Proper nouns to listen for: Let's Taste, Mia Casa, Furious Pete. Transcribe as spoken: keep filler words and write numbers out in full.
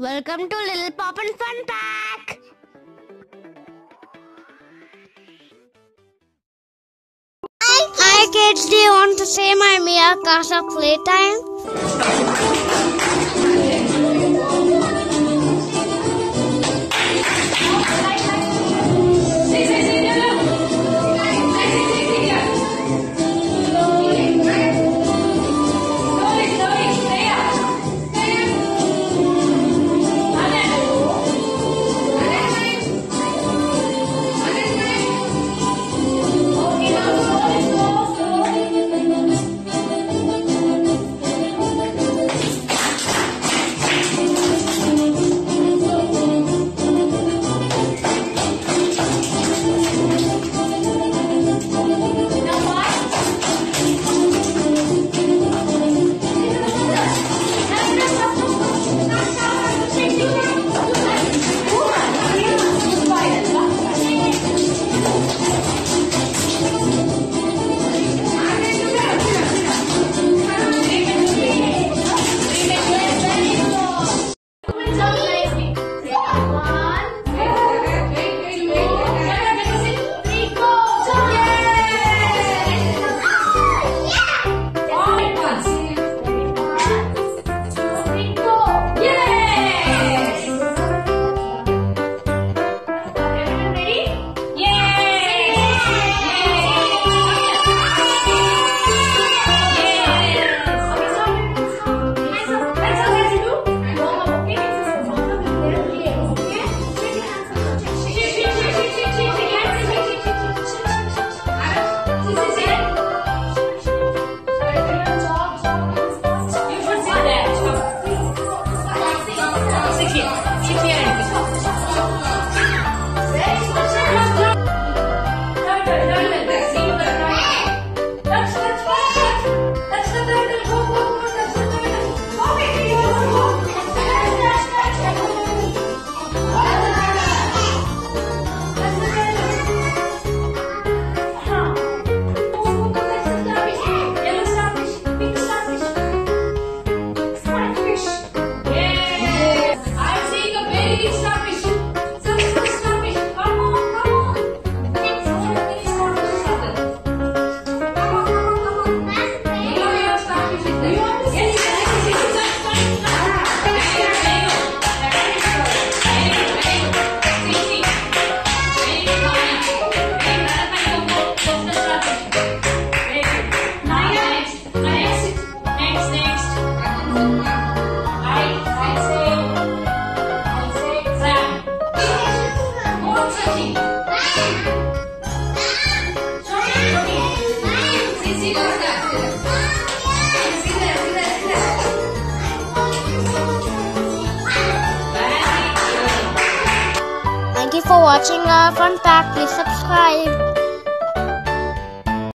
Welcome to Little Poppin' Fun Pack! Hi kids, do you want to say my Mia Casa playtime? Thank you for watching our fun pack. Please subscribe.